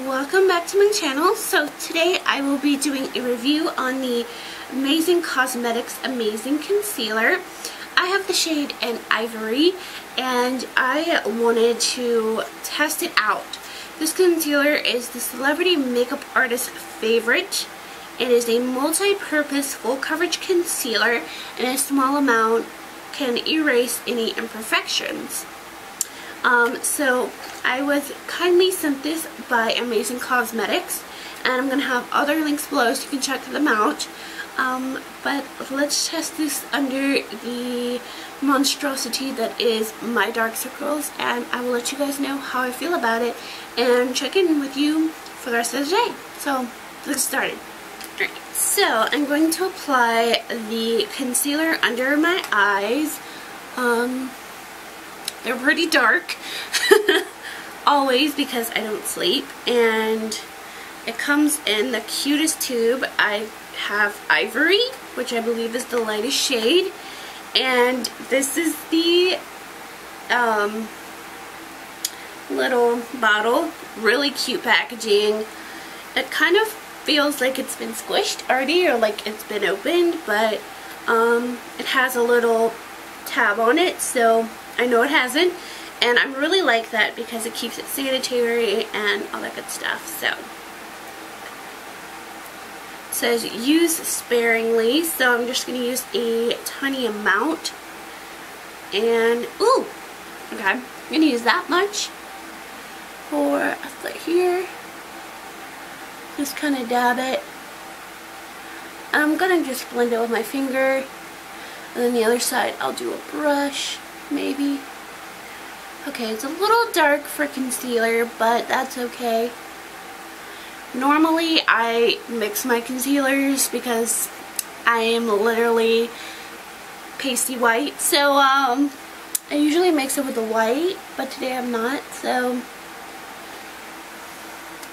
Welcome back to my channel. So today I will be doing a review on the Amazing Cosmetics Amazing Concealer. I have the shade in Ivory and I wanted to test it out. This concealer is the celebrity makeup artist favorite. It is a multi-purpose full coverage concealer, and a small amount can erase any imperfections. So I was kindly sent this by Amazing Cosmetics, and I'm going to have other links below so you can check them out. But let's test this under the monstrosity that is my dark circles, and I will let you guys know how I feel about it and check in with you for the rest of the day. So let's get started. Alright, so I'm going to apply the concealer under my eyes. They're pretty dark, always, because I don't sleep, and it comes in the cutest tube. I have Ivory, which I believe is the lightest shade, and this is the little bottle, really cute packaging. It kind of feels like it's been squished already, or like it's been opened, but it has a little tab on it, so I know it hasn't, and I really like that because it keeps it sanitary and all that good stuff. So it says use sparingly, so I'm just going to use a tiny amount. And ooh, okay, I'm going to use that much for a foot here. Just kind of dab it. I'm going to just blend it with my finger, and then the other side I'll do a brush. Maybe. Okay, it's a little dark for concealer, but that's okay. Normally I mix my concealers because I am literally pasty white, so I usually mix it with the white, but today I'm not. So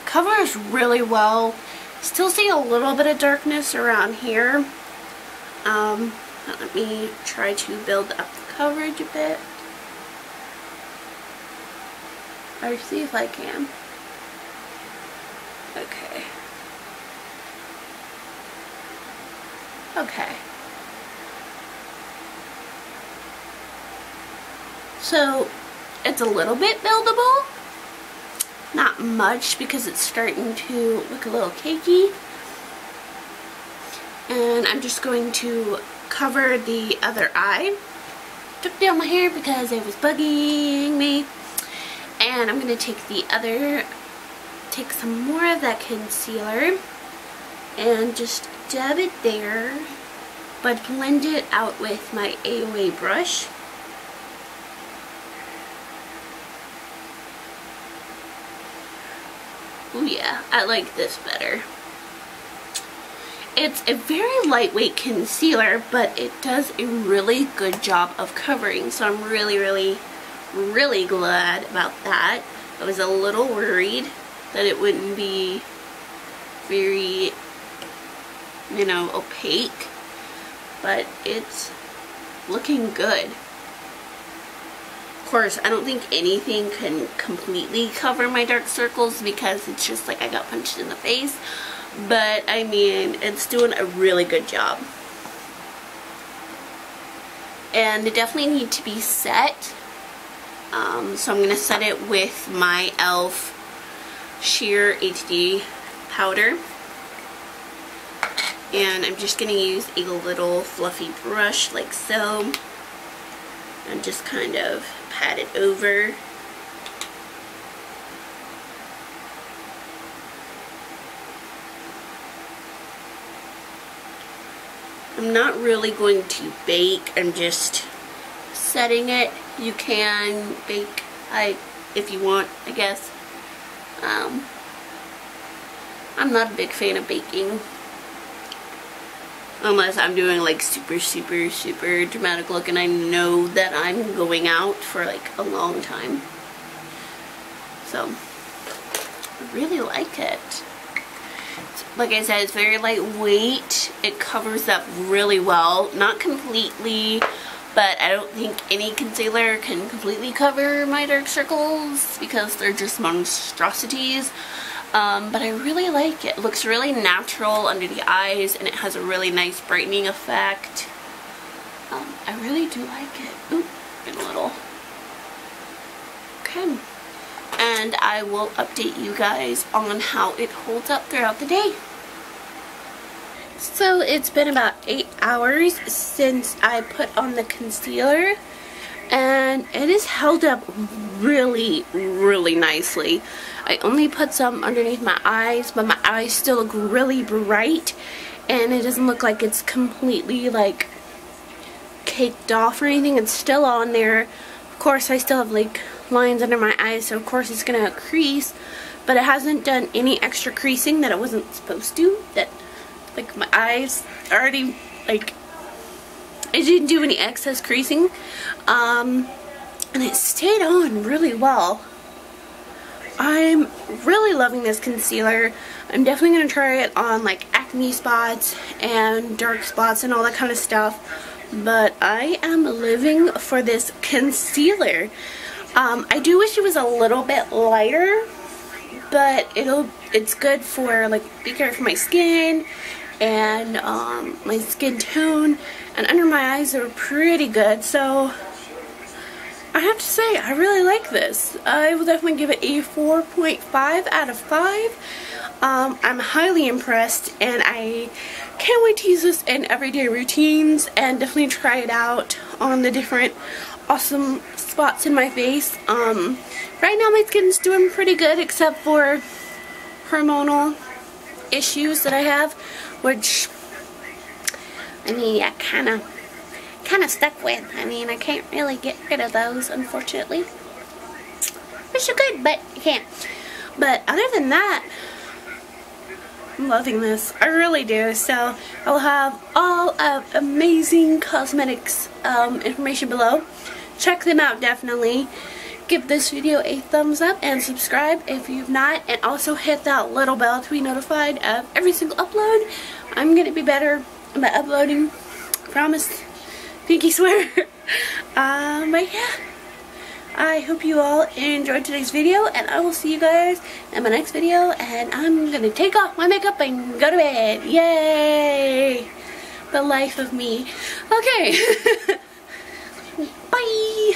covers really well. Still see a little bit of darkness around here. Let me try to build up the coverage a bit, or see if I can. Okay. Okay. So it's a little bit buildable. Not much, because it's starting to look a little cakey. And I'm just going to cover the other eye. Took down my hair because it was bugging me, and I'm gonna take the other, take some more of that concealer and just dab it there, but blend it out with my AOA brush. Oh yeah, I like this better. It's a very lightweight concealer, but it does a really good job of covering, so I'm really glad about that. I was a little worried that it wouldn't be very, you know, opaque, but it's looking good. Of course, I don't think anything can completely cover my dark circles because it's just like I got punched in the face. But I mean, it's doing a really good job, and they definitely need to be set. So I'm going to set it with my e.l.f. Sheer HD powder, and I'm just going to use a little fluffy brush like so, and just kind of pat it over. I'm not really going to bake, I'm just setting it. You can bake if you want, I guess. I'm not a big fan of baking, unless I'm doing like super dramatic look and I know that I'm going out for like a long time. So I really like it. Like I said, it's very lightweight. It covers up really well. Not completely, but I don't think any concealer can completely cover my dark circles because they're just monstrosities. But I really like it. It looks really natural under the eyes, and it has a really nice brightening effect. I really do like it. Oop, been a little. Okay. And I will update you guys on how it holds up throughout the day. So it's been about 8 hours since I put on the concealer, and it has held up really, really nicely. I only put some underneath my eyes, but my eyes still look really bright, and it doesn't look like it's completely like caked off or anything. It's still on there. Of course, I still have like lines under my eyes, so of course it's gonna crease, but it hasn't done any extra creasing that it wasn't supposed to. That, like, my eyes already, like, it didn't do any excess creasing, and it stayed on really well. I'm really loving this concealer. I'm definitely gonna try it on like acne spots and dark spots and all that kind of stuff, but I am living for this concealer. I do wish it was a little bit lighter, but it's good for, like, bigger for my skin and my skin tone, and under my eyes are pretty good, so I have to say I really like this. I will definitely give it a 4.5 out of 5. I'm highly impressed, and I can't wait to use this in everyday routines and definitely try it out on the different awesome spots in my face. Right now my skin's doing pretty good except for hormonal issues that I have, which, I mean, I kind of stuck with. I mean, I can't really get rid of those, unfortunately. Which is good, but I can't. But other than that, I'm loving this. I really do. So I will have all of Amazing Cosmetics information below. Check them out, definitely. Give this video a thumbs up and subscribe if you've not, and also hit that little bell to be notified of every single upload. I'm gonna be better about uploading, promise, pinky swear. But yeah, I hope you all enjoyed today's video, and I will see you guys in my next video, and I'm gonna take off my makeup and go to bed. Yay, the life of me. Okay. Bye.